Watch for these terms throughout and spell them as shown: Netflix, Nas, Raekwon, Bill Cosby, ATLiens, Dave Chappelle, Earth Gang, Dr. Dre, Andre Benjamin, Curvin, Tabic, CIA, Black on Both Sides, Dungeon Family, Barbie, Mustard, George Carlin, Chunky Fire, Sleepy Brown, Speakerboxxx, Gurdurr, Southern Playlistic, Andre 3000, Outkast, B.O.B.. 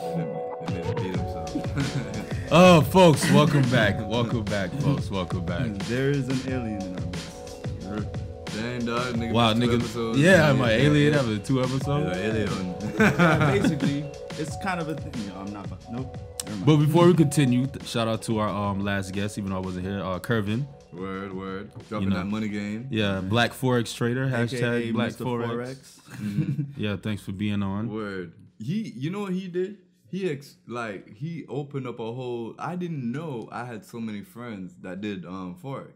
They made them beat themselves. Oh, folks, welcome back. Welcome back, folks. Welcome back. There is an alien in our midst. Dang, dog. Nigga, wow, nigga. Episodes. Yeah, I'm an alien after 2 episodes. Alien. Basically, it's kind of a thing. Yo, I'm not. Nope. But before we continue, shout out to our last guest, even though I wasn't here, Curvin. Word, word. Dropping that money game. Yeah, Black Forex Trader. #AKA Black Forex. Yeah, thanks for being on. Word. He, you know what he did? He opened up a whole. I didn't know I had so many friends that did forex.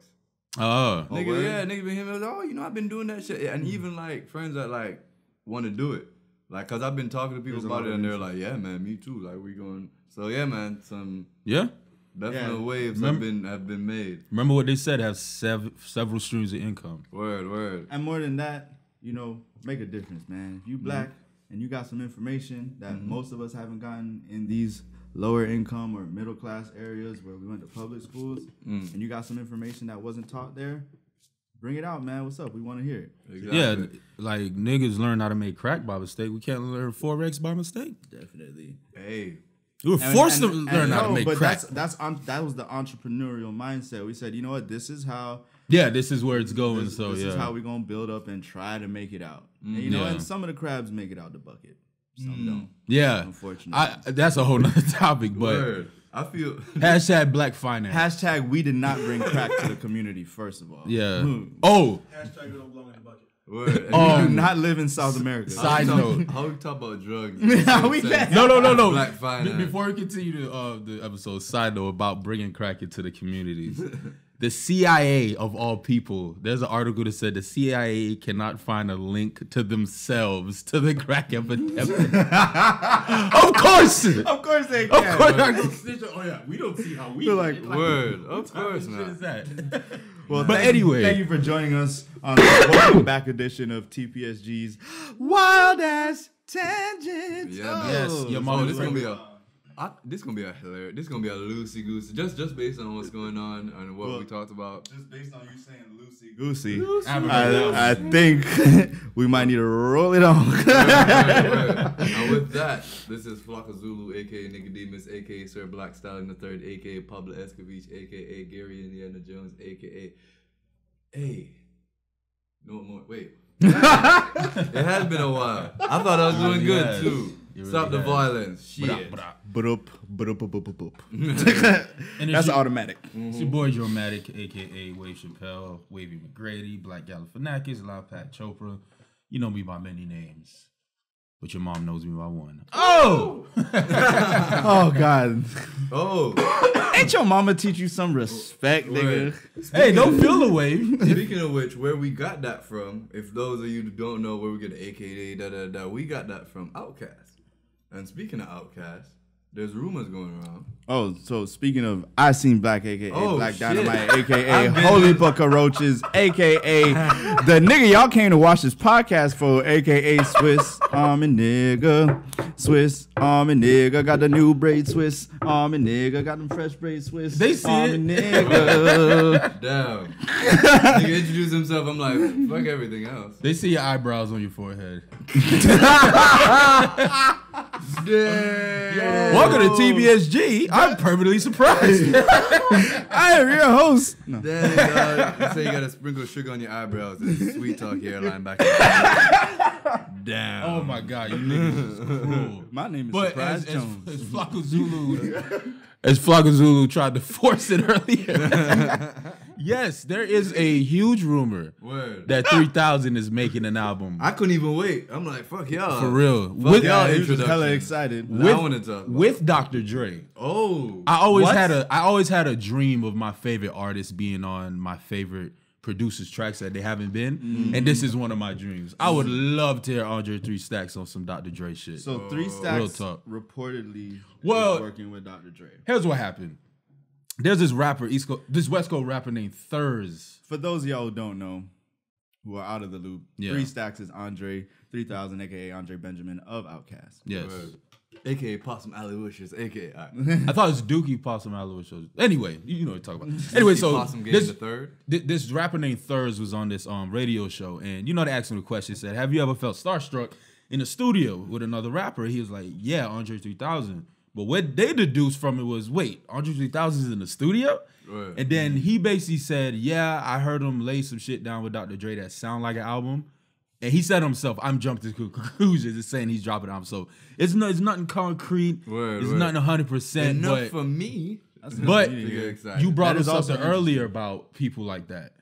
Oh, nigga, word. Yeah, nigga been hitting me. Like, oh, you know I've been doing that shit, and even like friends that like want to do it, like, cause I've been talking to people about it, and they're like, yeah, man, me too. Like we going. So yeah, man, definitely waves have been made. Remember what they said: have several streams of income. Word, word. And more than that, you know, make a difference, man. If you black and you got some information that most of us haven't gotten in these lower income or middle class areas where we went to public schools, and you got some information that wasn't taught there, bring it out, man. What's up? We want to hear it. Exactly. Yeah, like niggas learn how to make crack by mistake. We can't learn Forex by mistake. Definitely. Hey. We were forced to learn how to make crack. That was the entrepreneurial mindset. We said, you know what, this is how... Yeah, this is where it's going, this is how we're going to build up and try to make it out. And, you know, and some of the crabs make it out the bucket. Some don't. Yeah. Unfortunately. That's a whole nother topic, but... Word. I feel... Hashtag black finance. Hashtag we did not bring crack to the community, first of all. Yeah. Oh! Hashtag we don't belong in the bucket. Word. Oh, not live in South America. Side note. How we talk about drugs? No. Black finance. Before we continue the episode, side note about bringing crack into the communities. The CIA, of all people, there's an article that said the CIA cannot find a link to themselves to the crack epidemic. Of course they can. Of course. Oh yeah, we don't see how we. They're like, word. Like, of course not. That? Well, but anyway, thank you for joining us on the welcome back edition of TPSG's Wild Ass Tangents. Yeah, yes, your mom. This gonna be a. This gonna be a hilarious. This gonna be a loosey goosey. Just based on what's going on and what we talked about. Just based on you saying loosey goosey, I think we might need to roll it on. Right. And with that, this is Flocka Zulu, aka Nicodemus, aka Sir Black Stallion the Third, aka Pablo Escovich, aka Gary Indiana Jones, aka hey, no more. Wait, it has been a while. I thought I was doing good too. Really Stop the violence. Shit. That's automatic. It's your boy Dramatic, a.k.a. Wave Chappelle, Wavy McGrady, Black Galifianakis, Live Pat Chopra. You know me by many names, but your mom knows me by one. Oh! Oh, God. Oh. Ain't your mama teach you some respect, nigga? Hey, don't feel the wave. Speaking of which, where we got that from, if those of you who don't know where we get the a.k.a. da-da-da, we got that from Outkast. And speaking of Outkast, there's rumors going around. Oh, so speaking of, I seen Black, a.k.a. Black shit. Dynamite, a.k.a. Holy Bucka Roaches, a.k.a. the nigga y'all came to watch this podcast for, a.k.a. Swiss Army Nigga. Swiss Army Nigga. Got the new braid, Swiss Army Nigga. Got them fresh braid, Swiss Army Nigga. Damn. Nigga introduced himself, I'm like, fuck everything else. They see your eyebrows on your forehead. Damn. Welcome to TBSG. I'm permanently surprised. I am your host. No. Damn, you say you gotta sprinkle sugar on your eyebrows and sweet talk your hairline back. Damn. Oh my God, you niggas is cruel. My name is Surprise Jones. As Flocka Zulu, tried to force it earlier. Yes, there is a huge rumor that 3000 is making an album. I couldn't even wait. I'm like, fuck y'all. For real. Fuck y'all introduction. Hella excited. With Dr. Dre. Oh. I always had a dream of my favorite artists being on my favorite producers' tracks that they haven't been. And this is one of my dreams. I would love to hear Andre 3 Stacks on some Dr. Dre shit. So 3 Stacks reportedly was working with Dr. Dre. Here's what happened. There's this rapper, this West Coast rapper named Thurz. For those of y'all who don't know, who are out of the loop, 3 Stacks is Andre 3000, a.k.a. Andre Benjamin of Outkast. Yes. A.k.a. Possum Alley Wishes, a.k.a. I thought it was Dookie Possum Alley Wishes. Anyway, you know what you're talking about. Anyway, so this rapper named Thurz was on this radio show, and you know they asked him a question. Said, have you ever felt starstruck? in the studio with another rapper. He was like, yeah, Andre 3000. But what they deduced from it was, wait, Andre 3000 is in the studio? Right. And then he basically said, yeah, I heard him lay some shit down with Dr. Dre that sound like an album. And he said himself, I'm jumped to conclusions. It's saying he's dropping album. So it's no, it's nothing concrete. Right, it's nothing 100%. Enough but, for me. But you brought us up to earlier about people like that.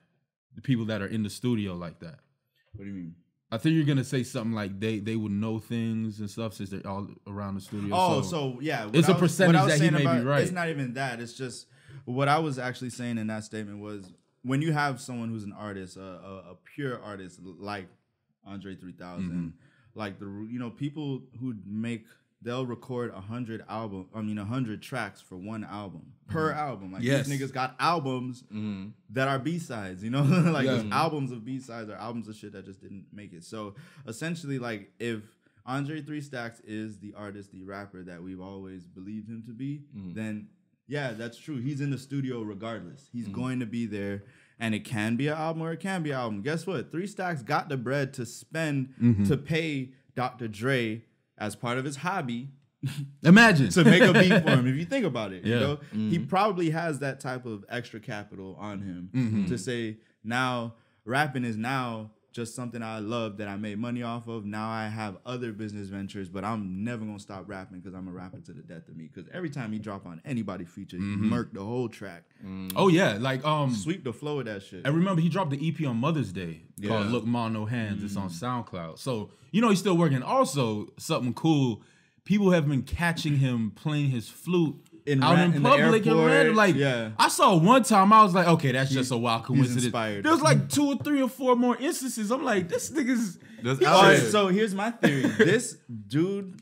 The people that are in the studio like that. What do you mean? I think you're gonna say something like they would know things and stuff since they're all around the studio. Oh, so yeah, it's a percentage that he may be right. It's not even that. It's just what I was actually saying in that statement was when you have someone who's an artist, a pure artist like Andre 3000, like people who make. They'll record 100 tracks for one album per album. Like these niggas got albums that are B-sides, you know? Like there's albums of B-sides or albums of shit that just didn't make it. So essentially, like if Andre 3 Stacks is the artist, the rapper that we've always believed him to be, then yeah, that's true. He's in the studio regardless. He's going to be there. And it can be an album or it can be an album. Guess what? 3 Stacks got the bread to spend to pay Dr. Dre as part of his hobby, imagine to make a beat for him. If you think about it, you know, he probably has that type of extra capital on him to say, now rapping is now just something I love that I made money off of. Now I have other business ventures, but I'm never gonna stop rapping because I'm a rapper to the death of me. Because every time he drop on anybody feature, he murked the whole track. Oh yeah, like sweep the flow of that shit. I remember he dropped the EP on Mother's Day called "Look Ma No Hands." It's on SoundCloud. So you know he's still working. Also, something cool. People have been catching him playing his flute. Out in public, in random, like I saw one time, I was like, okay, that's just a wild coincidence. There was like 2 or 3 or 4 more instances. I'm like, this nigga's. So here's my theory. This dude,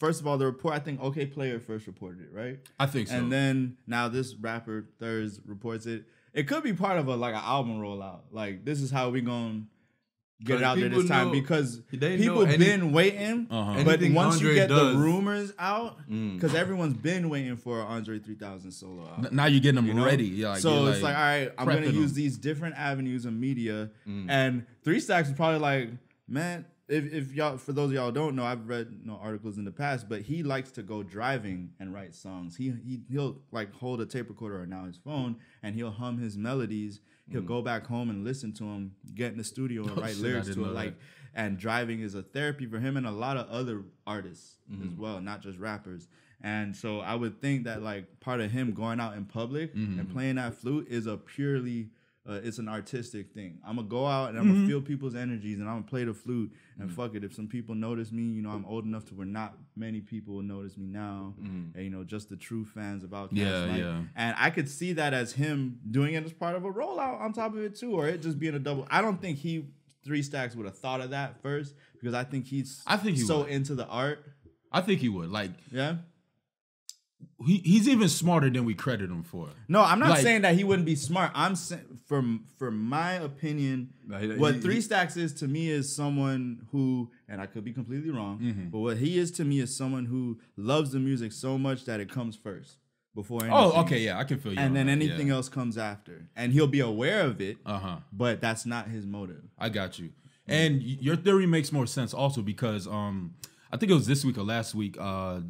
first of all, the report. I think OK Player first reported it, right? I think so. And then now this rapper Thurz reports it. It could be part of a like an album rollout. Like this is how we gonna get it out there this time because people been waiting. But once you get the rumors out, because everyone's been waiting for an Andre 3000 solo album. Now you're getting them ready. Yeah, so it's like, all right, I'm going to use these different avenues of media. And 3 Stacks is probably like, man, if y'all, for those of y'all don't know, I've read articles in the past, but he likes to go driving and write songs. He'll like hold a tape recorder or now his phone and he'll hum his melodies. He'll go back home and listen to him, get in the studio and write lyrics to it. Like, and driving is a therapy for him and a lot of other artists as well, not just rappers. And so I would think that like part of him going out in public and playing that flute is a purely, it's an artistic thing. I'm gonna go out and I'm gonna feel people's energies and I'm gonna play the flute and fuck it. If some people notice me, you know, I'm old enough to where not many people notice me now. And, you know, just the true fans of Outkast. And I could see that as him doing it as part of a rollout on top of it too, or it just being a double. I don't think 3 Stacks would have thought of that first because I think he's so into the art. I think he would. Like, yeah. He's even smarter than we credit him for. No, I'm not saying that he wouldn't be smart. I'm saying, from my opinion, what 3 Stacks is to me is someone who, and I could be completely wrong, but what he is to me is someone who loves the music so much that it comes first before anything. Oh, okay, yeah, I can feel you. And then anything else comes after. And he'll be aware of it, but that's not his motive. I got you. And your theory makes more sense also because... I think it was this week or last week.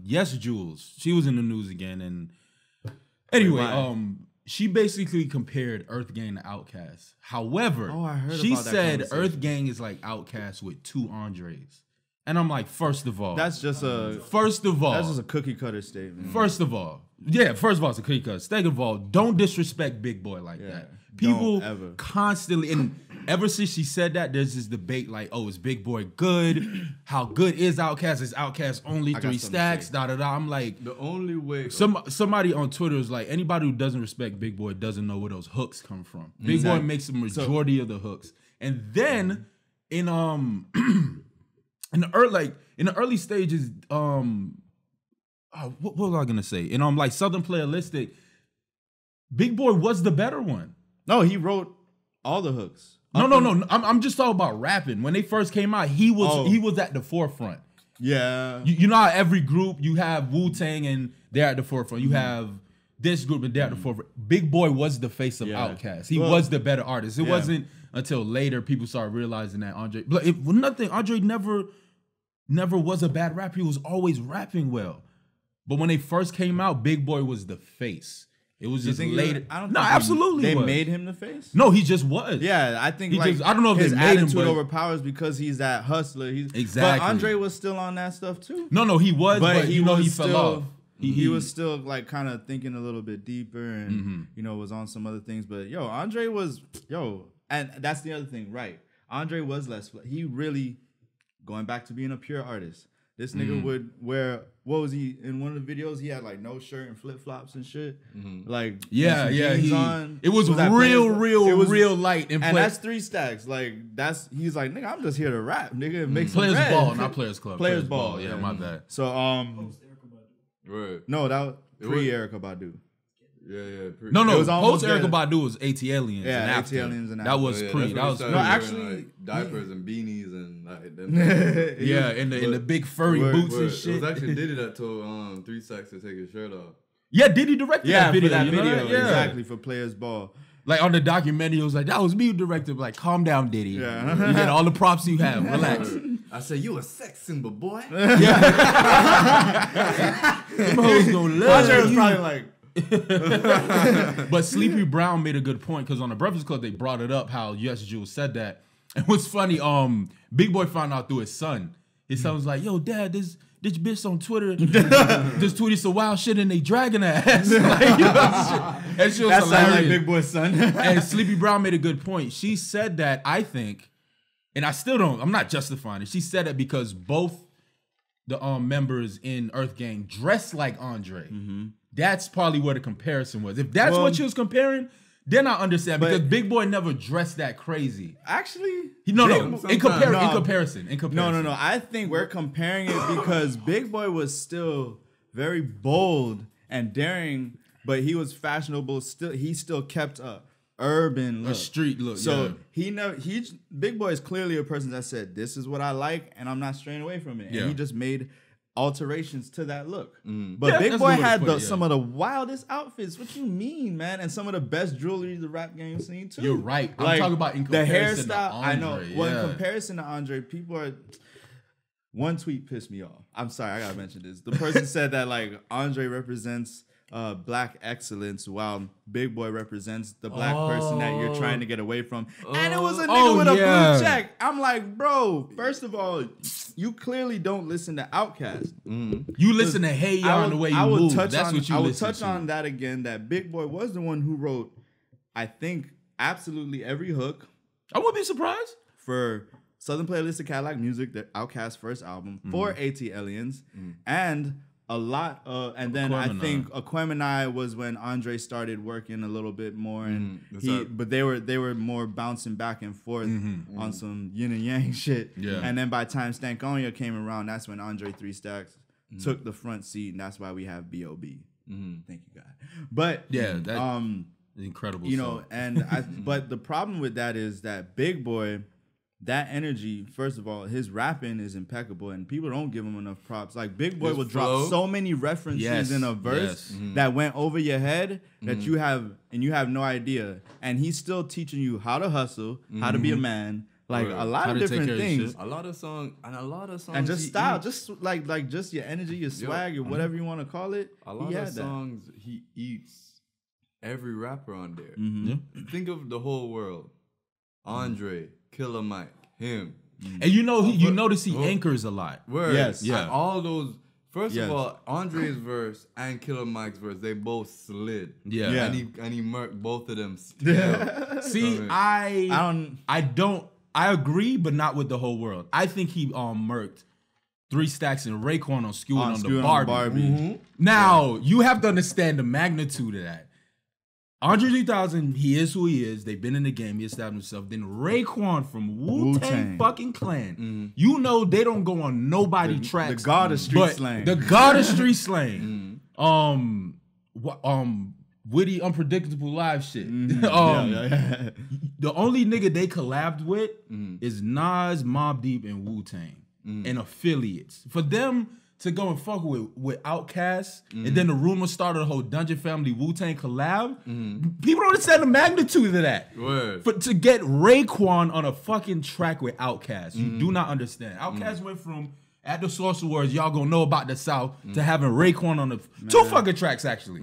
Yes, Jules. She was in the news again. And anyway, she basically compared Earth Gang to Outkast. However, she said Earth Gang is like Outkast with 2 Andres. And I'm like, first of all. That's just a... First of all. That's just a cookie cutter statement. First of all. Yeah, first of all, it's a cookie cutter. Second of all, don't disrespect Big Boy like that. People constantly... And ever since she said that, there's this debate like, oh, is Big Boy good? How good is Outkast? Is Outkast only 3 Stacks? Da da da. I'm like, the only way. Somebody on Twitter is like, anybody who doesn't respect Big Boy doesn't know where those hooks come from. Big Boy makes the majority of the hooks, and then in the early stages, what was I gonna say? And like Southern Playlistic, Big Boy was the better one. No, he wrote all the hooks. No. I'm just talking about rapping. When they first came out, he was at the forefront. Yeah. You know how every group you have Wu-Tang and they're at the forefront. You have this group and they're at the forefront. Big Boy was the face of Outkast. He was the better artist. It wasn't until later people started realizing that Andre. But Andre never never was a bad rapper. He was always rapping well. But when they first came out, Big Boy was the face. It was just later. I don't think absolutely. They made him the face? No, he just was. Yeah, I think I don't know if his attitude overpowers because he's that hustler. He's, exactly. But Andre was still on that stuff too. No, he was. But he, you know, he fell off. He was still like kind of thinking a little bit deeper and you know, was on some other things. But yo, Andre was and that's the other thing, right? Andre was less. He really going back to being a pure artist. This nigga would wear, what was he, in one of the videos, he had like no shirt and flip-flops and shit. Like, yeah. It was real light. And that's three stacks. Like, that's, he's like, nigga, I'm just here to rap, nigga. It makes Players Ball, not Players Club. Players Ball, yeah, my bad. So, right. No, that was pre-Erykah Badu. Yeah. No. Post Erykah Badu was ATLiens. Yeah, ATLiens and that was pre. That was actually like, diapers and beanies and like them. Yeah, in the big furry boots and shit. It was actually Diddy that told 3 Sacks to take his shirt off. Yeah, Diddy directed that video. Exactly for Players Ball. Like on the documentary, it was like that was me who directed. Like, calm down, Diddy. Yeah, you get all the props you have. Relax. I said, you a sex symbol, boy. Yeah, them hoes gonna love you. Was probably like. But Sleepy Brown made a good point because on the Breakfast Club they brought it up how Yes Jules said that. And what's funny, Big Boy found out through his son. His son was like, "Yo, Dad, this bitch on Twitter just tweeted some wild shit and they dragging her ass." Like, you know, and she was that sounded like Big Boy's son. And Sleepy Brown made a good point. She said that I think, and I still don't. I'm not justifying it. She said it because both the members in Earth Gang dressed like Andre. That's probably where the comparison was. If that's what you was comparing, then I understand because Big Boy never dressed that crazy. Actually, in comparison. I think we're comparing it because Big Boy was still very bold and daring, but he was fashionable. Still, he still kept a urban look, a street look. So he never. Big Boy is clearly a person that said, "This is what I like, and I'm not straying away from it." And he just made alterations to that look, but Big Boy had some of the wildest outfits. What you mean, man? And some of the best jewelry the rap game seen too. You're right. Like, I'm talking about in comparison the hairstyle. To Andre, I know. Well, in comparison to Andre, people are. One tweet pissed me off. I'm sorry, I gotta mention this. The person said that like Andre represents black excellence while Big Boy represents the black person that you're trying to get away from. And it was a nigga with a blue check. I'm like, bro, first of all, you clearly don't listen to Outkast. You listen to Hey Ya on the way you move. That's what you listen to. I will touch on that again, that Big Boy was the one who wrote, I think, absolutely every hook. I wouldn't be surprised. For Southern Playlistic Cadillac Music, the Outkast first album, for ATLiens, and a lot of, and then Aquemini. I think Aquemini was when Andre started working a little bit more, and but they were more bouncing back and forth on some yin and yang shit. Yeah. And then by the time Stankonia came around, that's when Andre 3 Stacks took the front seat, and that's why we have B.O.B. Thank you, God. But yeah, that incredible. You know, and but the problem with that is that Big Boy, that energy, first of all, his rapping is impeccable, and people don't give him enough props. Like, Big Boy will drop so many references in a verse that went over your head that you have no idea. And he's still teaching you how to hustle, how to be a man, like a lot of different things. A lot of songs. And just style, just like just your energy, your swag, or whatever you want to call it. A lot of songs he eats every rapper on there. Think of the whole world, Andre. Killer Mike, him, and you know you notice he anchors a lot. Yes, all those. First of all, Andre's verse and Killer Mike's verse, they both slid. Yeah. And he murked both of them. Still. See, I don't. I agree, but not with the whole world. I think he murked 3 Stacks and Raekwon on skewing on the Barbie. Now you have to understand the magnitude of that. Andre 3000, he is who he is. They've been in the game. He established himself. Then Raekwon from Wu-Tang fucking Clan. You know they don't go on nobody tracks. The God of Street Slang. The God of Street Slang. Witty, unpredictable live shit. The only nigga they collabed with is Nas, Mobb Deep, and Wu-Tang. And affiliates. For them to go and fuck with Outkast, and then the rumor started a whole Dungeon Family Wu-Tang collab. People don't understand the magnitude of that. But to get Raekwon on a fucking track with Outkast, you do not understand. Outkast went from at the Source Awards, y'all gonna know about the South to having Raekwon on the two fucking tracks actually.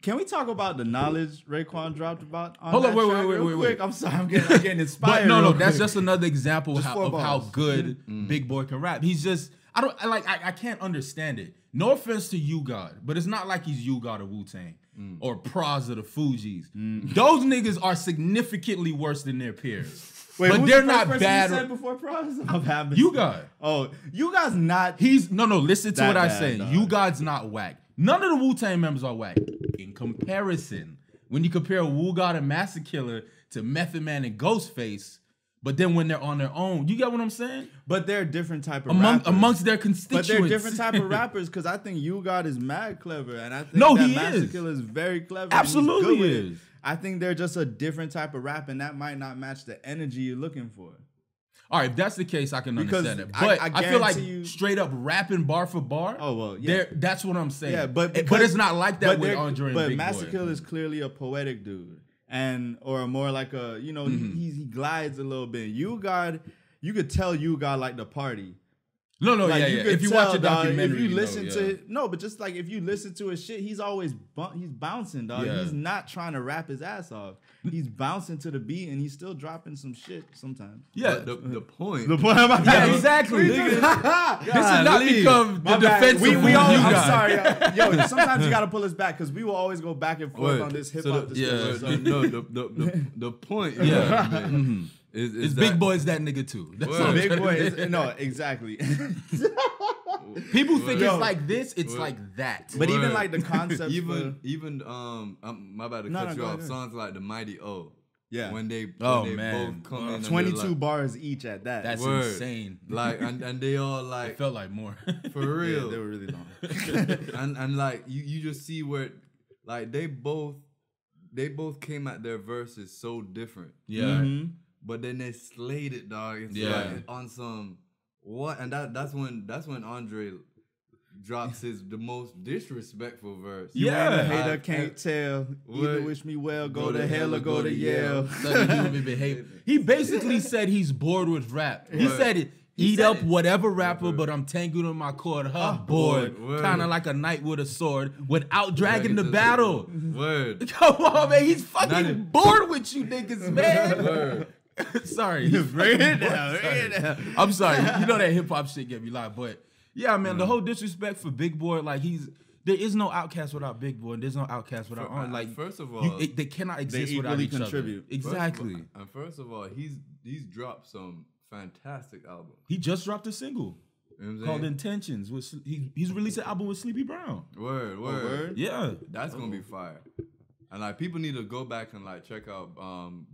Can we talk about the knowledge Raekwon dropped about? On Hold on, wait, I'm sorry, I'm getting inspired. But no, that's just another example of how good Big Boy can rap. He's just I can't understand it. No offense to U-God, but it's not like he's U-God or Wu-Tang or Praz or the Fugees. Those niggas are significantly worse than their peers. Wait, but they're not bad. You said before Praz? U-God. Oh, U-God's not. He's no. Listen to what I say. U-God's not whack. None of the Wu-Tang members are whack. In comparison, when you compare Wu-God and Master Killer to Method Man and Ghostface. But then when they're on their own, you get what I'm saying? But they're a different type of rappers. Amongst their constituents. But they're different type of rappers because I think U-God is mad clever. And I think Master Killer is very clever. Absolutely is. I think they're just a different type of rap and that might not match the energy you're looking for. All right, if that's the case, I can understand it. But I feel like straight up rapping bar for bar. Oh well, yeah. That's what I'm saying. Yeah, but it's not like that with Andre and Big Boy. But Master Killer is clearly a poetic dude. Or more like a, you know, he glides a little bit. U-God, you could tell U-God like the party. If you watch a documentary, if you listen to it, but just like if you listen to his shit, he's always bouncing, dog. Yeah. He's not trying to rap his ass off. He's bouncing to the beat, and he's still dropping some shit sometimes. Yeah, the point. The point. Yeah, exactly. This is not become the defense. I'm sorry, yo. Sometimes you gotta pull us back because we will always go back and forth on this hip hop discussion. Yeah, the point. Yeah. Is Big Boy is that nigga too. That's Big Boy is, exactly. People think it's like this, it's like that. But even like the concept. I'm about to cut you off. Songs like the Mighty O. Yeah. When they both come in. 22 like, bars each at that. That's insane. Like and they all like it felt like more. For real. Yeah, they were really long. and like you just see where like they both came at their verses so different. Yeah. But then they slayed it, dog. It's like on some what, and that's when Andre drops the most disrespectful verse. Yeah, hater can't tell. Either wish me well, go to hell or go to Yale. He basically said he's bored with rap. He said it. Eat up whatever rapper, but I'm tangled in my cord. I'm bored. Kind of like a knight with a sword without dragging the battle. Word. Come on, man. He's fucking bored with you niggas, man. Word. Sorry. I'm sorry. You know that hip hop shit get me live, but yeah, man, the whole disrespect for Big Boy, like there is no Outkast without Big Boy, and there's no Outkast without Andre. Like first of all, they cannot exist without each other. Exactly. First of all, he's dropped some fantastic album. He just dropped a single called Intentions. He's released an album with Sleepy Brown. Word. Yeah, that's gonna be fire. And like people need to go back and like check out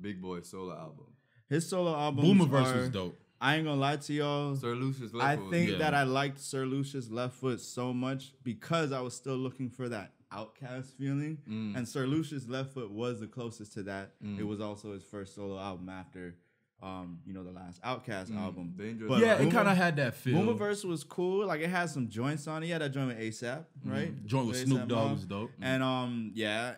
Big Boy's solo album. His solo album Boomerverse was dope. I ain't gonna lie to y'all. Sir Lucious Left Foot. I think that I liked Sir Lucious Left Foot so much because I was still looking for that Outkast feeling, and Sir Lucious Left Foot was the closest to that. It was also his first solo album after, you know, the last Outkast album. But yeah, it kind of had that feel. Boomerverse was cool. Like it had some joints on it. Yeah, that joint with ASAP, right? Joint with Snoop Dogg was dope. And yeah,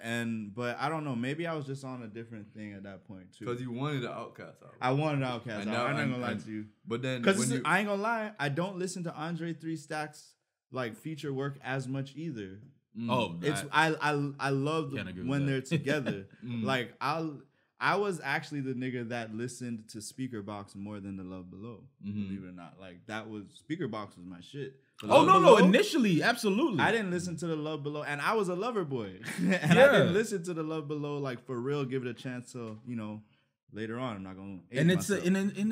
but I don't know. Maybe I was just on a different thing at that point too. Because you wanted the Outkast album. I wanted the Outkast album. I'm not gonna lie to you. But then, because I ain't gonna lie, I don't listen to Andre 3 Stacks like feature work as much either. I love when they're together. Like I was actually the nigga that listened to Speakerboxxx more than The Love Below, believe it or not. Like that was Speakerboxxx was my shit. The Love Below, initially, absolutely. I didn't listen to The Love Below, and I was a lover boy, I didn't listen to The Love Below like for real. Give it a chance till you know later on. I'm not gonna. And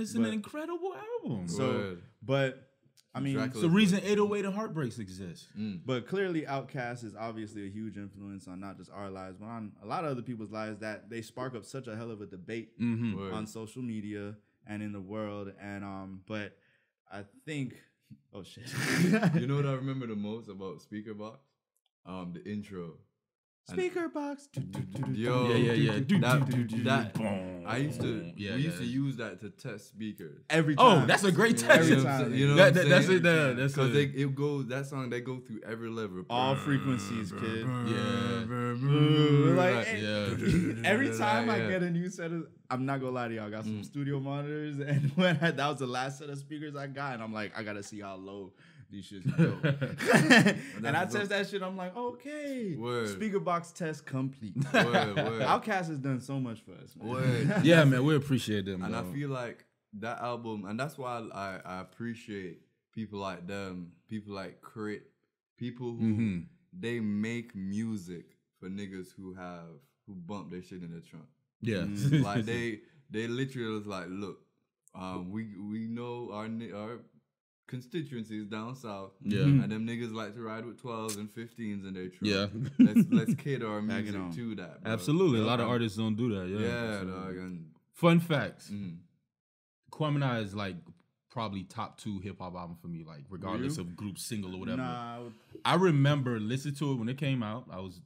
it's an incredible album. So, but I mean, it's the reason 808 and Heartbreaks exist. But clearly, Outkast is obviously a huge influence on not just our lives, but on a lot of other people's lives that they spark up such a hell of a debate on social media and in the world. And but I think, oh shit, you know what I remember the most about Speakerboxxx? The intro. Speakerboxxx. Yo, yeah. We used to use that to test speakers. Every time. Oh, that's a great test. Every time. You know that's it. That's because it goes that song. They go through every level, all frequencies, kid. Yeah. Like every time I get a new set of. I'm not gonna lie to y'all. I got some studio monitors, and that was the last set of speakers I got, and I'm like, I gotta see how low These shits dope. And I test that shit. I'm like, okay. Word. Speakerboxxx test complete. Word, word. Outkast has done so much for us. Man. Word. Yeah, man. We appreciate them. And I feel like that album, and that's why I appreciate people like them, people like Crit, people who they make music for niggas who bump their shit in the trunk. Yeah. Like they literally was like, look, we know our constituencies down south, yeah, and them niggas like to ride with 12s and 15s in their truck. Yeah, let's cater our music to that. Bro. Absolutely, a lot of artists don't do that. Yeah, dog. And fun facts: Aquemini is like probably top 2 hip hop album for me, like regardless of group, single or whatever. Nah, I remember listening to it when it came out. I was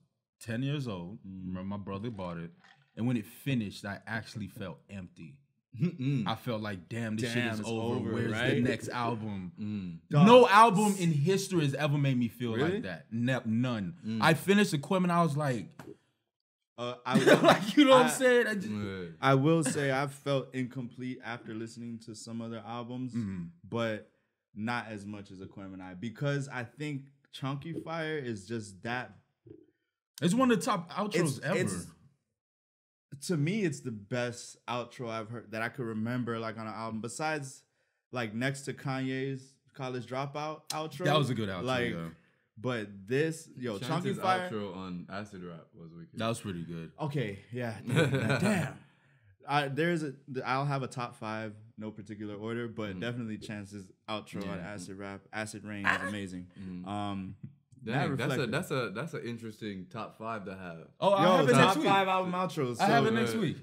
10 years old. Remember my brother bought it, and when it finished, I actually felt empty. I felt like, damn, this shit is over. Where's the next album? No album in history has ever made me feel like that. None. I finished Aquemini, I was like, like, you know what I'm saying? I will say I felt incomplete after listening to some other albums, but not as much as Aquemini, because I think Chunky Fire is just that. It's one of the top outros ever. To me, it's the best outro I've heard that I could remember, like on an album. Besides, like next to Kanye's College Dropout outro, that was a good outro. Like, but this, yo, Chunky Fire outro on Acid Rap was wicked. That was pretty good. Okay, yeah, damn. I'll have a top 5, no particular order, but definitely Chance's outro on Acid Rap, Acid Rain was amazing. Dang, that's an interesting top 5 to have. Oh, I have it next week. Top 5 album outros. So. I have it next week.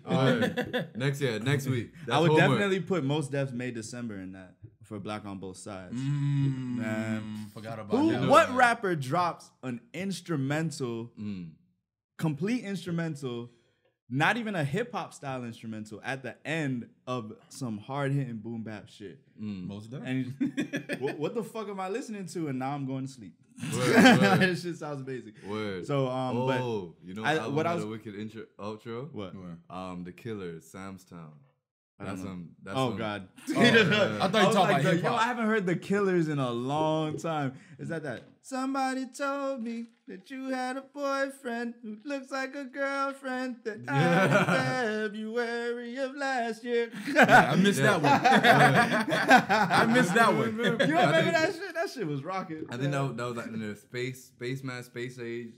Next week. I would definitely put Most Def's May December in that for Black on Both Sides. Forgot about that. What rapper drops an instrumental, complete instrumental, not even a hip hop style instrumental at the end of some hard hitting boom bap shit? Most Def. And what the fuck am I listening to? And now I'm going to sleep. Word. This shit sounds amazing. Word. So, but you know, I was a wicked intro outro. What? The Killers, Sam's Town. That's some. I thought you talked about hip hop. Yo, I haven't heard The Killers in a long time. Is that? Somebody told me that you had a boyfriend who looks like a girlfriend that I had in February of last year. Yeah, I missed that one. I missed that one. You remember that shit? That shit was rocking. I think that was like in the spaceman, space age.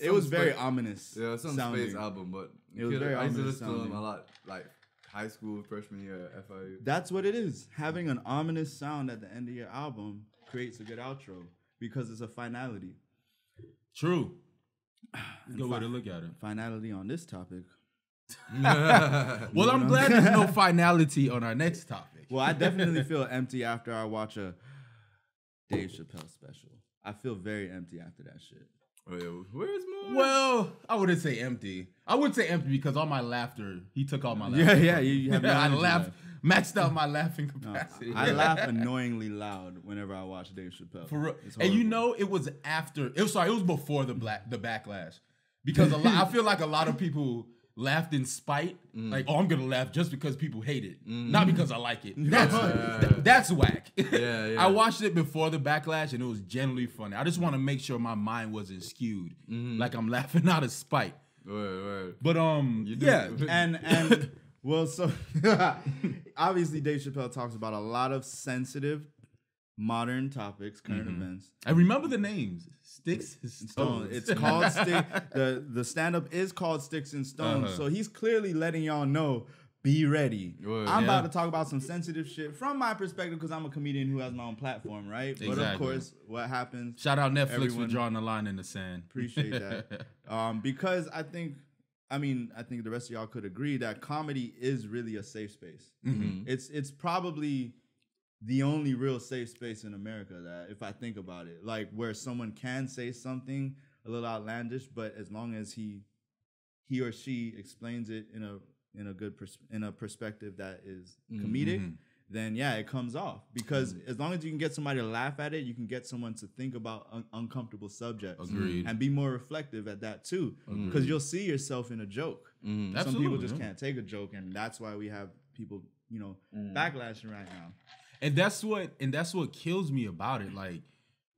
It was very ominous. Yeah, some sounding. Space album, but it was very ominous. I used to listen to them a lot, like high school, freshman year, FIU. That's what it is. Having an ominous sound at the end of your album creates a good outro because it's a finality. True. Good way to look at it. Finality on this topic. Well, I'm glad there's no finality on our next topic. Well, I definitely feel empty after I watch a Dave Chappelle special. I feel very empty after that shit. Oh, yeah. Where's more? Well, I wouldn't say empty. I would say empty because all my laughter, he took all my laughter. Yeah, you have I laughed, maxed out my laughing capacity. No, I laugh annoyingly loud whenever I watch Dave Chappelle. For real. And you know, it was after. It was before the backlash, because I feel like a lot of people laughed in spite. Like, oh, I'm gonna laugh just because people hate it, not because I like it. That's whack. I watched it before the backlash, and it was generally funny. I just want to make sure my mind wasn't skewed, like I'm laughing out of spite. But yeah, and well, so obviously Dave Chappelle talks about a lot of sensitive modern topics, current events. I remember the names. Sticks and Stones. It's called Sticks. The stand-up is called Sticks and Stones. So he's clearly letting y'all know, be ready. I'm about to talk about some sensitive shit from my perspective because I'm a comedian who has my own platform, right? Exactly. But of course, what happens? Shout out Netflix for drawing the line in the sand. Appreciate that. Because I think the rest of y'all could agree that comedy is really a safe space. It's probably the only real safe space in America, that if I think about it, like where someone can say something a little outlandish, but as long as he or she explains it in a perspective that is comedic, then yeah, it comes off. Because as long as you can get somebody to laugh at it, you can get someone to think about uncomfortable subjects. Agreed. And be more reflective at that too, because you'll see yourself in a joke. Some people just can't take a joke, and that's why we have people, backlashing right now. And that's what kills me about it. Like,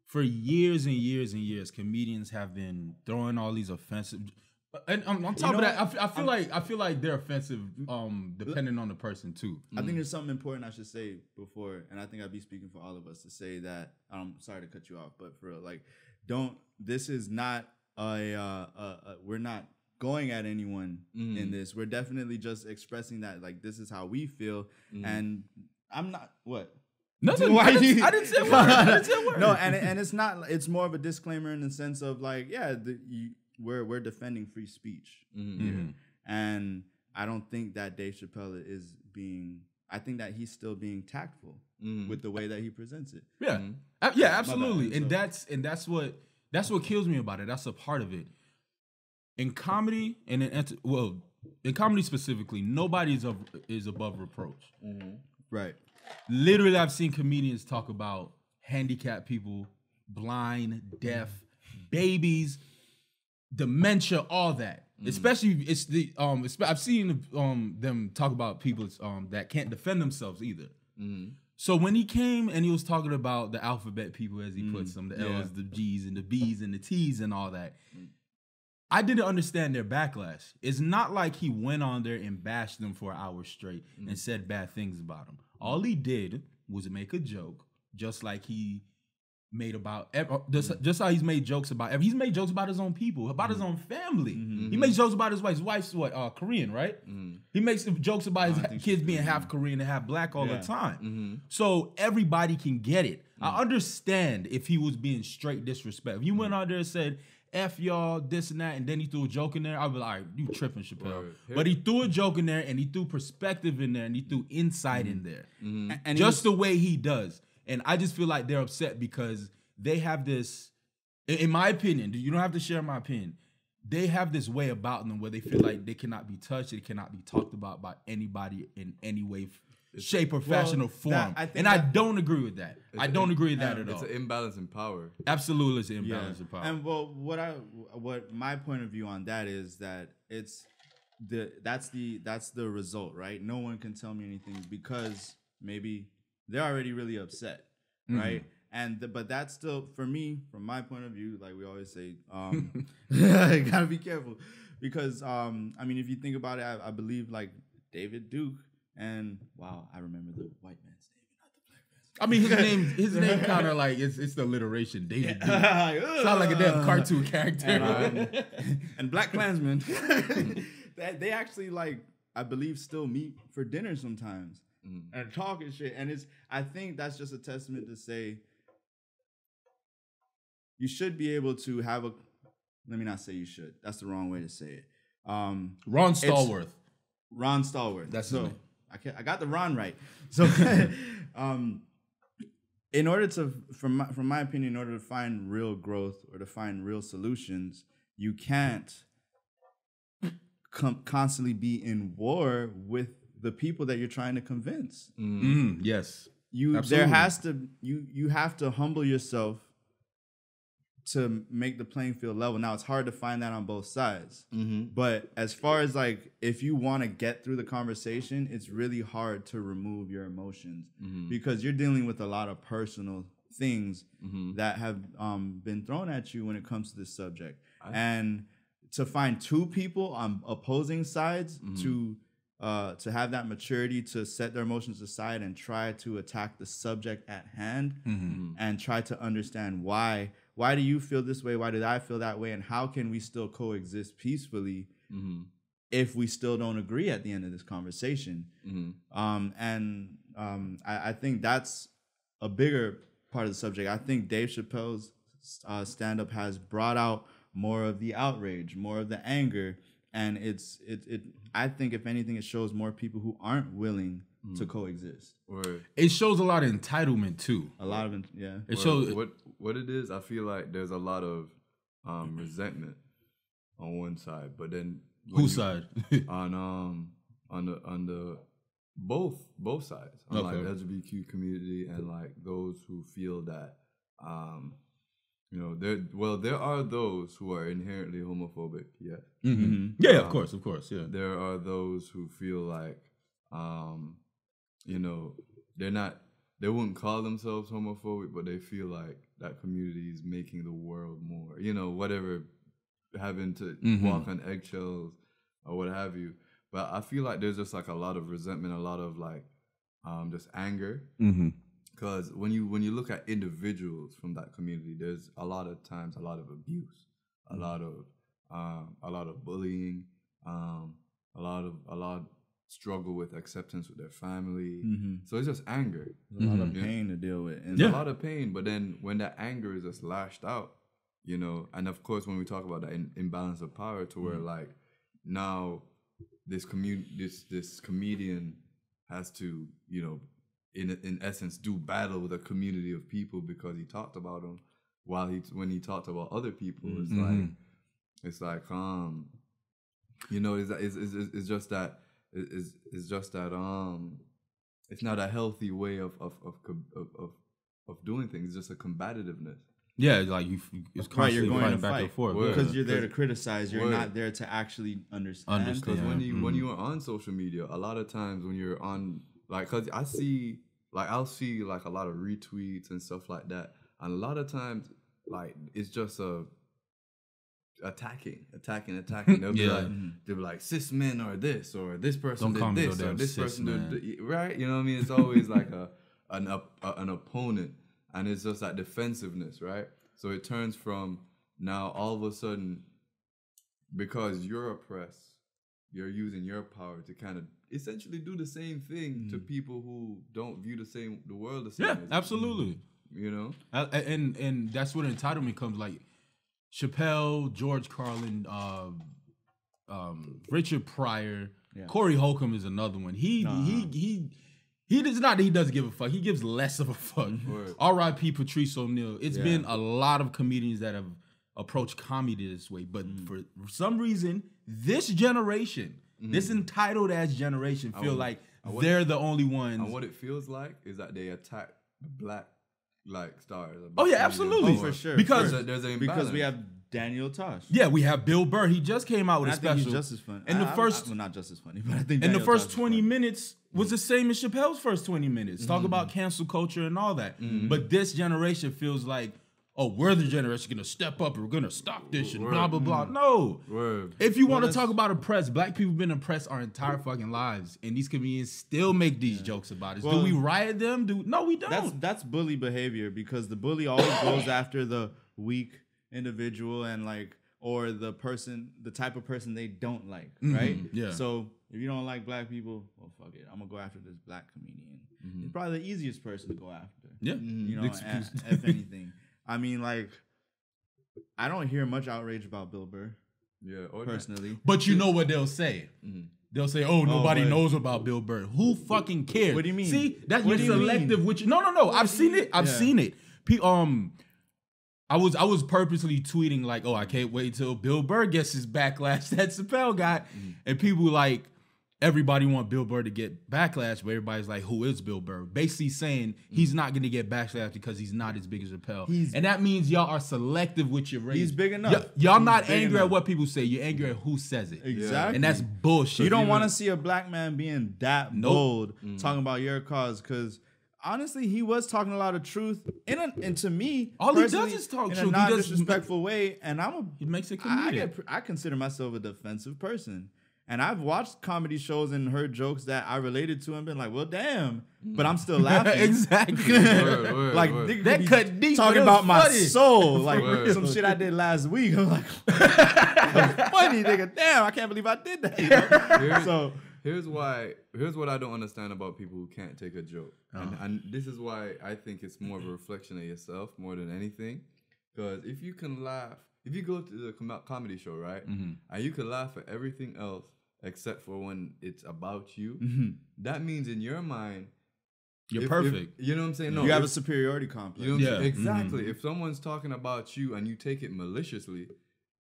for years and years and years, comedians have been throwing all these offensive. And on top of that, I feel like they're offensive, depending on the person too. I think there's something important I should say before, and I think I'd be speaking for all of us to say that. I'm sorry to cut you off, but for real, like, don't. This is not a. We're not going at anyone in this. We're definitely just expressing that, like, this is how we feel, and I'm not what. Nothing. I didn't say a word. No, and it's not. It's more of a disclaimer in the sense of like, yeah, we're defending free speech, and I don't think that Dave Chappelle is being. I think that he's still being tactful with the way that he presents it. Yeah, yeah, absolutely. And that's what kills me about it. That's a part of it. In comedy and in comedy specifically, nobody is above reproach. Right. Literally, I've seen comedians talk about handicapped people, blind, deaf, babies, dementia, all that. Especially, it's the I've seen them talk about people that can't defend themselves either. So when he came and he was talking about the alphabet people, as he puts them, the L's, the G's, and the B's, and the T's, and all that, I didn't understand their backlash. It's not like he went on there and bashed them for an hour straight and said bad things about them. All he did was make a joke, just like he made about just how he's made jokes about. He's made jokes about his own people, about his own family. He makes jokes about his wife. His wife's what, Korean, right? He makes jokes about his kids being half Korean and half black all the time. So everybody can get it. I understand if he was being straight disrespect. If you went out there and said, F y'all, this and that, and then he threw a joke in there, I'd be like, all right, you tripping, Chappelle. Right. But he threw a joke in there, and he threw perspective in there, and he threw insight in there. And just the way he does. And I just feel like they're upset because they have this, in my opinion, you don't have to share my opinion, they have this way about them where they feel like they cannot be touched, they cannot be talked about by anybody in any way, shape, or fashion, or form. I don't agree with that. I don't agree with that at all. It's an imbalance in power. Absolutely, it's an imbalance in power. And well, what my point of view on that is that that's the result, right? No one can tell me anything because maybe they're already really upset, right? And but that's still, for me, from my point of view, like we always say, gotta be careful because I mean, if you think about it, I believe like David Duke. And wow, I remember the white man's name, not the black man's name. I mean, his name kind of like it's the alliteration, David. Sound like a damn cartoon character. And Black Klansmen, they actually like I believe still meet for dinner sometimes and talk and shit. And it's I think that's just a testament to say you should be able to have a. Let me not say you should. That's the wrong way to say it. Ron Stallworth. That's so. I got the Ron right. So, in order to, from my opinion, in order to find real growth or to find real solutions, you can't constantly be in war with the people that you're trying to convince. Yes, you have to humble yourself to make the playing field level. Now, it's hard to find that on both sides. But as far as like, if you want to get through the conversation, it's really hard to remove your emotions because you're dealing with a lot of personal things that have been thrown at you when it comes to this subject. And to find two people on opposing sides to have that maturity to set their emotions aside and try to attack the subject at hand and try to understand why. Why do you feel this way? Why did I feel that way? And how can we still coexist peacefully if we still don't agree at the end of this conversation? I think that's a bigger part of the subject. I think Dave Chappelle's stand-up has brought out more of the outrage, more of the anger. And I think, if anything, it shows more people who aren't willing to coexist. It shows a lot of entitlement, too. A lot of, yeah. It shows... What it is, I feel like there's a lot of resentment on one side, but then whose side? on the both sides, on like the LGBTQ community and like those who feel that there are those who are inherently homophobic, yeah. Yeah, of course, yeah. There are those who feel like they're not they wouldn't call themselves homophobic, but they feel like that community is making the world more, you know, whatever, having to walk on eggshells or what have you. But I feel like there's just like a lot of resentment, a lot of like just anger. Because when you look at individuals from that community, there's a lot of times a lot of abuse, a lot of bullying, a lot of struggle with acceptance with their family. So it's just anger. There's a lot of pain to deal with. And a lot of pain. But then when that anger is just lashed out, you know, and of course when we talk about that imbalance of power to where like now this comedian has to, you know, in essence, do battle with a community of people because he talked about them when he talked about other people. It's like, you know, it's just that it's not a healthy way of doing things. It's just a combativeness. Yeah, it's like it's constantly you're going back and forth because you're there to criticize. You're not there to actually understand. Because when you are on social media, a lot of times when you're on, like, cause I'll see a lot of retweets and stuff like that, and a lot of times like it's just a attacking. They'll be like, cis men are this, or this person did this, or this person did, right? You know what I mean? It's always like an opponent, and it's just that defensiveness, right? So it turns from now all of a sudden because you're oppressed, you're using your power to kind of essentially do the same thing to people who don't view the world the same. Yeah, absolutely. You know, and that's where entitlement comes. Like Chappelle, George Carlin, Richard Pryor, Corey Holcomb is another one. He doesn't give a fuck. He gives less of a fuck. R.I.P. Patrice O'Neal. It's been a lot of comedians that have approached comedy this way, but for some reason, this generation, this entitled ass generation, feel like they're the only ones. And what it feels like is that they attack black. Like stars. Oh yeah, absolutely, for sure. Because there's an imbalance. Because we have Daniel Tosh. Yeah, we have Bill Burr. He just came out with a special. He's just as funny. And not just as funny, but I think. And the first 20 minutes was the same as Chappelle's first 20 minutes. Talk about cancel culture and all that. But this generation feels like, oh, we're the generation gonna step up. We're gonna stop this and blah blah blah. No. If you want to talk about oppressed, black people been oppressed our entire fucking lives, and these comedians still make these jokes about it. Well, do we riot them? No, we don't. That's bully behavior, because the bully always goes after the weak individual and or the type of person they don't like, right? Yeah. So if you don't like black people, well, fuck it. I'm gonna go after this black comedian. He's probably the easiest person to go after. Yeah. You know, if anything. I mean, I don't hear much outrage about Bill Burr. Yeah, personally. But you know what they'll say? They'll say, "Oh, nobody knows about Bill Burr." Who fucking cares? What do you mean? See, that's selective. Which no. I've seen it. I've seen it. I was purposely tweeting like, "Oh, I can't wait till Bill Burr gets his backlash that Chappelle got," and people everybody want Bill Burr to get backlash, but everybody's like, who is Bill Burr? Basically saying he's not going to get backlash because he's not as big as Chappelle. And that means y'all are selective with your race. He's big enough. Y'all not angry at what people say. You're angry at who says it. Exactly. And that's bullshit. You don't want to see a black man being that bold talking about your cause, because honestly, he was talking a lot of truth. And to me, all he does is talk truth in a non-disrespectful way. And he makes it comedic. I consider myself a defensive person. And I've watched comedy shows and heard jokes that I related to and been like, well, damn. But I'm still laughing. Exactly. That cut deep. Talking about my soul. Some shit I did last week. I'm like, funny, nigga. Damn, I can't believe I did that. You know? Here's what I don't understand about people who can't take a joke. And this is why I think it's more of a reflection of yourself more than anything. Because if you can laugh, if you go to the comedy show, right, and you can laugh at everything else except for when it's about you, that means in your mind, you're perfect. You know what I'm saying? No, you have a superiority complex. You know what I'm exactly. If someone's talking about you and you take it maliciously,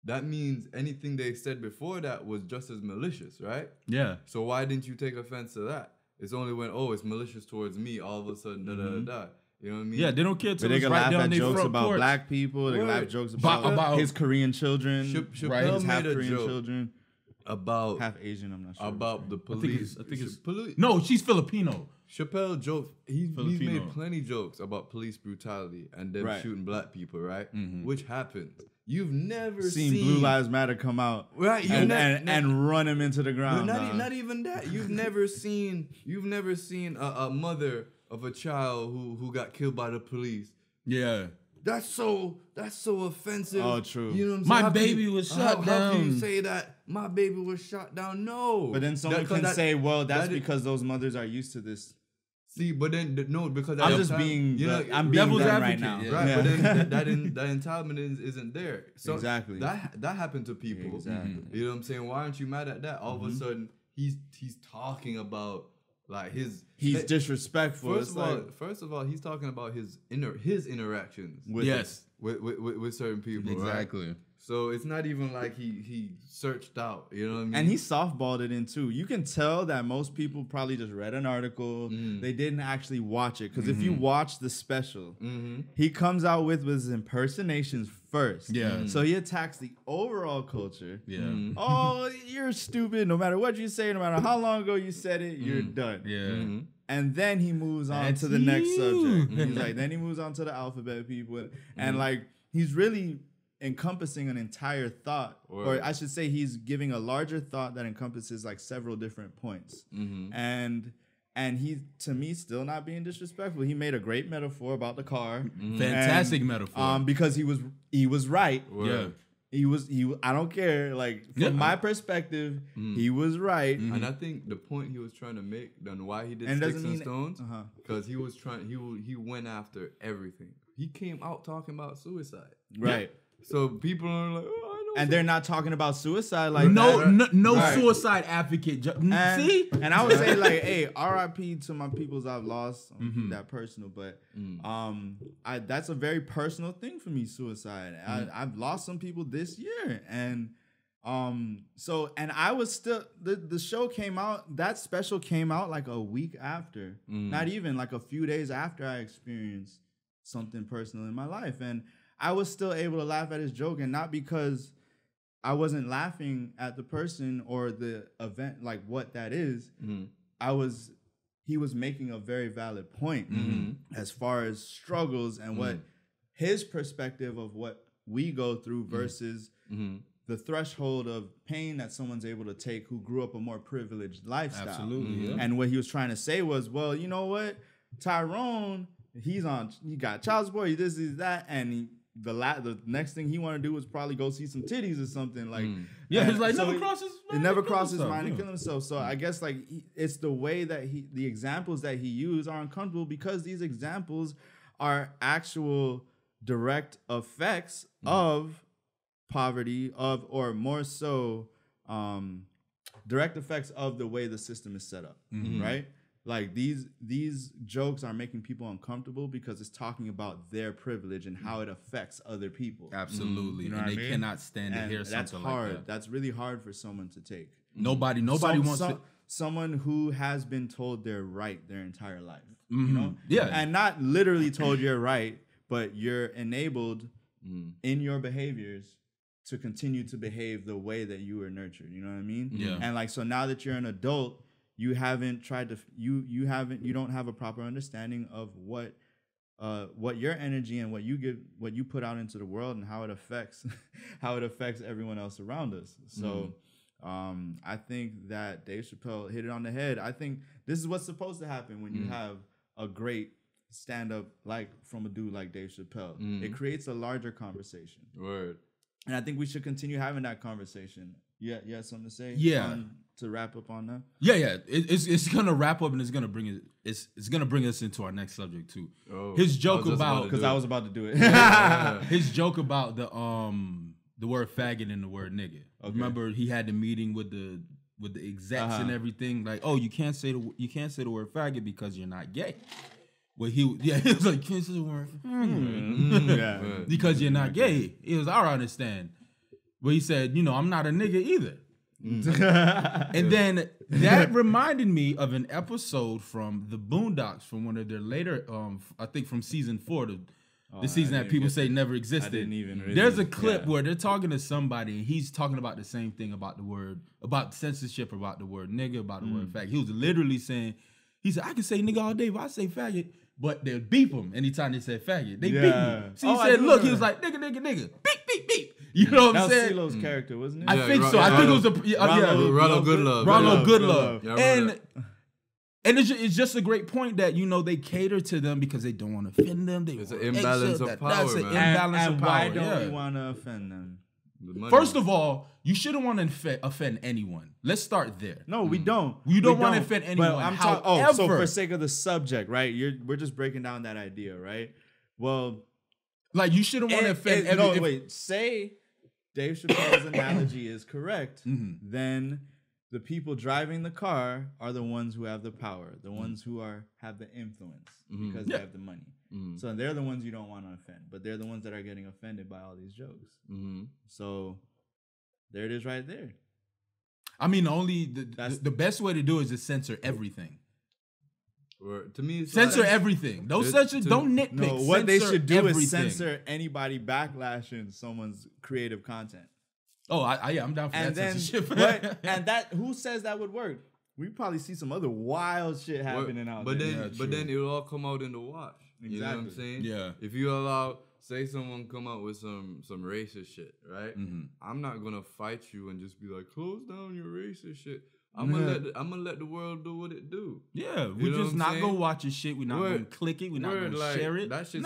that means anything they said before that was just as malicious, right? Yeah. So why didn't you take offense to that? It's only when, oh, it's malicious towards me, all of a sudden, da-da-da-da. You know what I mean? Yeah, they don't care. But they can laugh at jokes about black people. They can laugh jokes about his Korean children. Chappelle made half a Korean joke children about half Asian. I'm not sure about the police. I think it's police. No, she's Filipino. Chappelle jokes. He's made plenty jokes about police brutality and them shooting black people, right? Mm-hmm. Which happens. You've never seen Blue Lives Matter come out and run him into the ground. Not even that. You've never seen a mother of a child who got killed by the police. Yeah. That's so offensive. Oh, true. You know what I'm saying? My baby was shot down. How can you say that? My baby was shot down. No. But then someone can say, well, that's because those mothers are used to this. See, but then no, because I'm just being, you know, I'm being devil's advocate right now. Yeah. Right, yeah. But then that entitlement isn't there. So exactly. That happened to people. Exactly. You know what I'm saying? Why aren't you mad at that? All of a sudden, he's talking about. Like he's disrespectful. First of all, he's talking about his interactions with certain people. Exactly. Right? So it's not even like he searched out. You know what I mean? And he softballed it in too. You can tell that most people probably just read an article. Mm. They didn't actually watch it because if you watch the special, he comes out with his impersonations first. Yeah. Mm. So he attacks the overall culture. Yeah. Mm. Oh, you're stupid. No matter what you say, no matter how long ago you said it, you're done. Yeah. Mm-hmm. And then he moves on to the next subject. He's like, then he moves on to the alphabet people, and like he's really encompassing an entire thought, or I should say he's giving a larger thought that encompasses like several different points. And he, to me, still not being disrespectful. He made a great metaphor about the car. Fantastic metaphor. Because he was right. Yeah. I don't care. Like from my perspective, he was right. And I think the point he was trying to make and why he did Sticks and Stones, because he was trying. He went after everything. He came out talking about suicide. Right. Yeah. So people are like, oh, I know. And they're not talking about suicide like no suicide advocate. And, see. And I would say like, hey, R.I.P. to my peoples I've lost. I don't think that personal, but that's a very personal thing for me. Suicide. I've lost some people this year, and I was still the show came out. That special came out like a week after, not even like a few days after I experienced something personal in my life, and I was still able to laugh at his joke, and not because I wasn't laughing at the person or the event, like what that is. He was making a very valid point as far as struggles and what his perspective of what we go through versus the threshold of pain that someone's able to take who grew up a more privileged lifestyle. Absolutely. Yeah. And what he was trying to say was, well, you know what, Tyrone, he got child support, this, that, and the next thing he wanted to do was probably go see some titties or something. Like, yeah, he's like, so it never crossed his mind to kill himself. So I guess like it's the way that the examples that he used are uncomfortable because these examples are actual direct effects of poverty or more so direct effects of the way the system is set up, right? Like these jokes are making people uncomfortable because it's talking about their privilege and how it affects other people. Absolutely. You know, and they cannot stand to hear something hard. Like that. That's really hard for someone to take. Someone who has been told they're right their entire life. You know? Yeah. And not literally told you're right, but you're enabled in your behaviors to continue to behave the way that you were nurtured. You know what I mean? Yeah. And like, so now that you're an adult, you don't have a proper understanding of what your energy and what you put out into the world and how it affects everyone else around us. So I think that Dave Chappelle hit it on the head. I think this is what's supposed to happen when you have a great stand-up like from a dude like Dave Chappelle. It creates a larger conversation. Word. And I think we should continue having that conversation. You have something to say? Yeah. To wrap up on that? Yeah. It's gonna wrap up and it's gonna bring it. It's gonna bring us into our next subject too. Oh, his joke about because I was about to do it. His joke about the word faggot and the word nigga. Okay. Remember he had the meeting with the execs and everything. Like, oh, you can't say the word faggot because you're not gay. Well, he was like, can't say the word because you're not gay. It was our understand. But he said, you know, I'm not a nigga either. And then that reminded me of an episode from The Boondocks, from one of their later, I think from season 4, the season that people say never existed. I didn't even really, there's a clip where they're talking to somebody and he's talking about the same thing about the word, about censorship, about the word nigga, about the word faggot. He was literally saying, He said, I can say nigga all day, but I say faggot. But they'll beep him anytime they said faggot. They beep him. So he said, look, he was like, nigga, nigga, nigga. Beep, beep, beep. You know what I'm saying? That was CeeLo's character, wasn't it? I think so. I think it was a... Ronald Goodlove. Ronald Goodlove. And it's just a great point that, you know, they cater to them because they don't want to offend them. It's an imbalance of power, man. That's an imbalance of power. Why don't we want to offend them? First of all, you shouldn't want to offend anyone. Let's start there. No, we don't. You don't want to offend anyone. But I'm talking. Oh, so for sake of the subject, right? We're just breaking down that idea, right? Well, like you shouldn't want to offend everyone. No, wait. Say Dave Chappelle's analogy is correct, then the people driving the car are the ones who have the power, the ones who have the influence because they have the money. So they're the ones you don't want to offend, but they're the ones that are getting offended by all these jokes. So there it is right there. I mean, only the best way to do it is to censor everything. Or, to me, censor everything. Don't censor. Don't nitpick. No, what they should do is censor anybody backlashing someone's creative content. Oh, yeah, I'm down for that censorship. And that who says that would work? We probably see some other wild shit happening out there. But then it'll all come out in the wash. Exactly. You know what I'm saying? Yeah. If you allow, say someone come out with some racist shit, right? I'm not gonna fight you and just be like, close down your racist shit. I'm gonna let the world do what it do. Yeah, we're just not gonna watch your shit. We're not gonna click it. We're not gonna share it. That shit's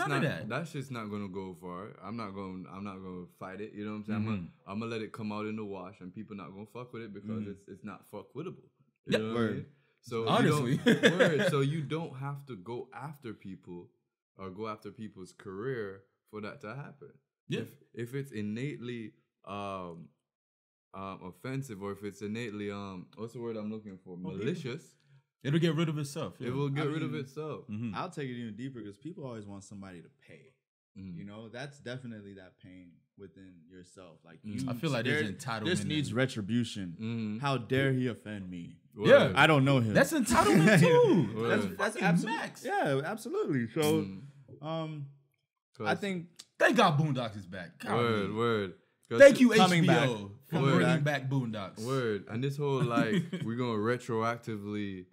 not gonna go far. I'm not gonna fight it. You know what I'm saying? I'm gonna let it come out in the wash, and people not gonna fuck with it because it's not fuckwittable. You know what I mean? So honestly, so you don't have to go after people or go after people's career for that to happen. Yeah. If it's innately offensive, or if it's innately what's the word I'm looking for? Malicious. It'll get rid of itself. Yeah. It will get rid of itself. I'll take it even deeper because people always want somebody to pay. You know, that's definitely that pain within yourself. Like I feel like there's entitlement. This needs retribution. How dare he offend me? Yeah, I don't know him. That's entitlement too. That's max. Yeah, absolutely. So, I think thank God Boondocks is back. Word. Thank you HBO for bringing back Boondocks. Word. And this whole like we're gonna retroactively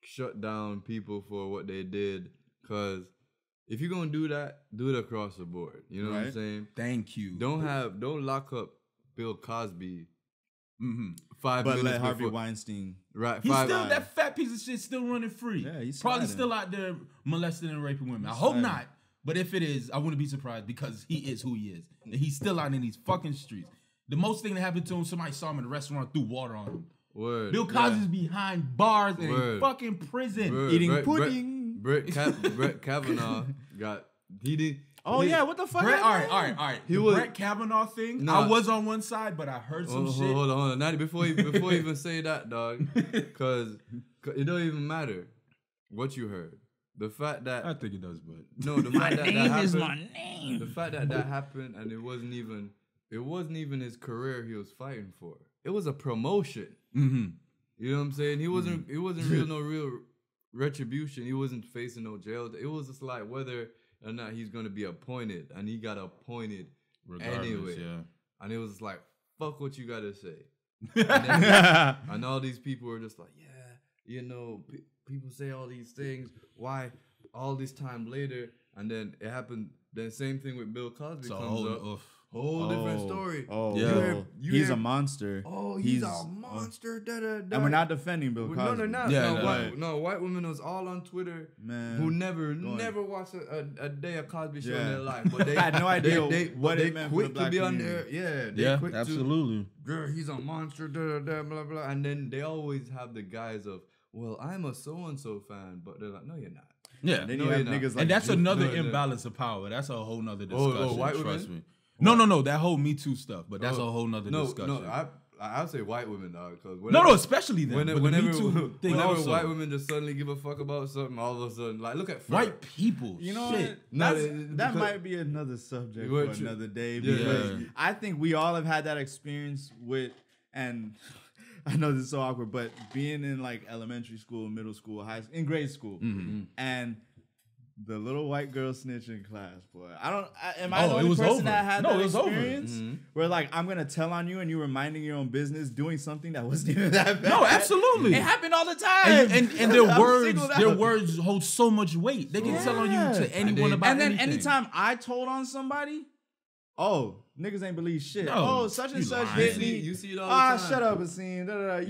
shut down people for what they did because. If you're gonna do that, do it across the board. You know what I'm saying? Thank you. Don't lock up Bill Cosby. 5 minutes let Harvey Weinstein. Right. He's still that fat piece of shit still running free. Yeah, he's probably still out there molesting and raping women. I hope not, but if it is, I wouldn't be surprised because he is who he is, and he's still out in these fucking streets. The most thing that happened to him, somebody saw him in a restaurant, threw water on him. Word. Bill Cosby's behind bars in fucking prison eating pudding. Brett Kavanaugh got what the fuck? All right. Brett Kavanaugh thing. Nah. I was on one side, but I heard some shit. Hold on. Not before you even say that, dog, because it don't even matter what you heard. The fact that I think it does, but no, the fact that happened, is my name. The fact that happened, and it wasn't even his career he was fighting for. It was a promotion. You know what I'm saying? He wasn't. It wasn't real retribution. He wasn't facing no jail. It was just like whether or not he's going to be appointed, and he got appointed regardless, anyway. Yeah. And it was like, fuck what you got to say. And all these people were just like, yeah, you know, people say all these things. Why all this time later? And then it happened. Then same thing with Bill Cosby comes up. Whole different story. Oh, yeah. He's a monster. Oh, he's a monster. Da. And we're not defending Bill Cosby. No. Yeah, white women was all on Twitter, man, who never watched a day of Cosby show in their life. But they had no idea what it meant for the black community. Absolutely. Girl, he's a monster. Blah blah. And then they always have the guise of, well, I'm a so and so fan, but they're like, no, you're not. Yeah. Then you have niggas like, and that's another imbalance of power. That's a whole nother discussion. Trust me. No, that whole Me Too stuff, but that's a whole nother discussion. I'll say white women, dog. No, especially them. Whenever white women just suddenly give a fuck about something, all of a sudden, like, look at white people. You know shit. That might be another subject for another day. Because I think we all have had that experience with, and I know this is so awkward, but being in like elementary school, middle school, high school, in grade school, and The little white girl snitching class, boy. Am I the only person that had that experience? Mm-hmm. Where like I'm gonna tell on you and you minding your own business, doing something that wasn't even that bad. No, absolutely, it happened all the time. And their words hold so much weight. They can tell on you to anyone about anything. And then anytime I told on somebody, oh, niggas ain't believe shit. No, oh, such and such hit me. You see it all the time. Ah, shut up, Asim.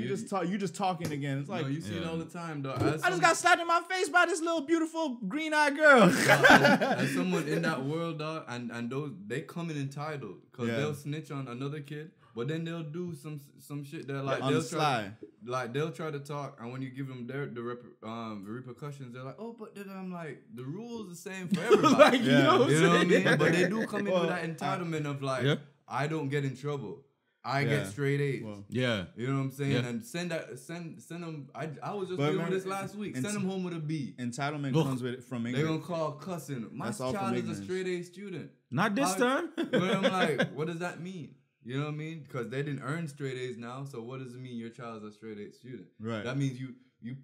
You just talking again. It's like, no, you see it all the time, dog. I just got slapped in my face by this little beautiful green-eyed girl. As someone in that world, dog, and those they come in entitled because they'll snitch on another kid, but then they'll do some shit that like on the sly. Like they'll try to talk, and when you give them the repercussions, they're like, "Oh, but then I'm like, the rules the same for everybody." Like, you know what I mean? But they do come in with that entitlement of like, "I don't get in trouble, I get straight A's." Well, you know what I'm saying? Yeah. And send them. I was just doing this last week. Send them home with a B. Entitlement comes with it from English. They're gonna call cussing. My child is a straight A student. Not this time. But I'm like, what does that mean? You know what I mean? Because they didn't earn straight A's now, so what does it mean your child's a straight A student? Right. That means you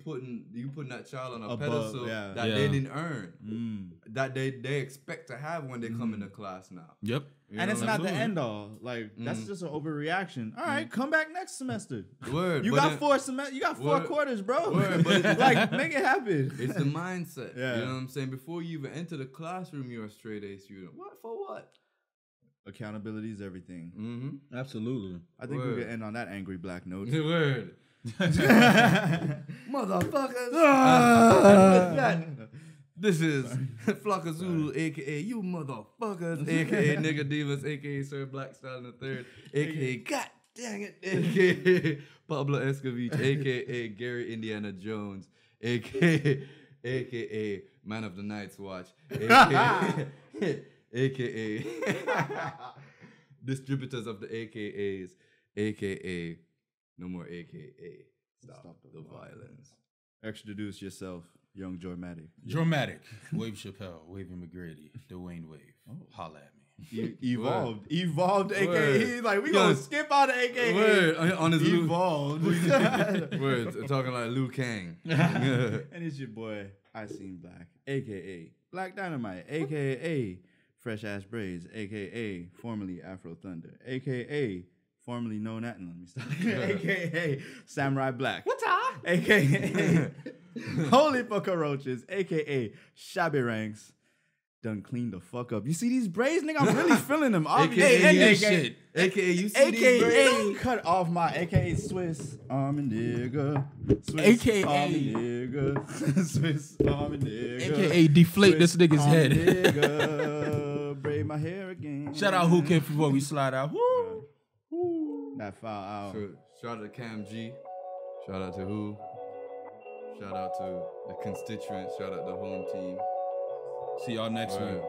putting that child on a pedestal that they didn't earn, that they expect to have when they come into class now. Yep. You and it's not the end all. Like that's just an overreaction. All right, come back next semester. Word. You got four quarters, bro. Word, but like make it happen. It's the mindset. Yeah. You know what I'm saying? Before you even enter the classroom, you're a straight A student. What for what? Accountability is everything. Mm-hmm. Absolutely. I think we could end on that angry black note. Word. Motherfuckers. This is Flocka Zulu, a.k.a. you motherfuckers, a.k.a. Nigga Divas, a.k.a. Sir Black Style the Third, a.k.a. God dang it, a.k.a. Pablo Escovich, a.k.a. Gary Indiana Jones, a.k.a. Man of the Night's Watch, a.k.a. AKA distributors of the AKAs, AKA no more AKA. Stop the violence. Extraduce yourself, young Jormatic. Jormatic, Wave Chappelle, Wavy McGrady, Dwayne Wave. Oh. Holla at me. Evolved AKA. Like we gonna skip out the AKA. On his evolved. Words talking like Liu Kang. And it's your boy I Seen Black, AKA Black Dynamite, AKA Fresh Ass Braids, AKA formerly Afro Thunder, AKA formerly known at, let me stop, AKA Samurai Black, what's up, AKA Holy Fucker Roaches, AKA Shabby Ranks. Done clean the fuck up. You see these braids, nigga? I'm really feeling them. AKA you see these braids? Cut off my AKA Swiss Army nigga. AKA Army nigga. Swiss Army nigga. AKA deflate this nigga's head. Nigga. Braid my hair again. Shout out Who Came Before We Slide Out. Woo. Woo. That foul out. Shout out to Cam G. Shout out to Who. Shout out to the constituents. Shout out to the home team. See y'all next week.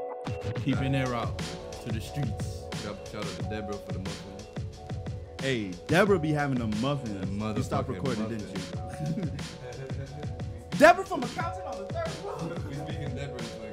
Keeping their out to the streets. Shout out to Deborah for the muffin. Hey, Deborah be having a muffin. You stopped recording, didn't you? Deborah from accounting on the third floor. We speaking Deborah.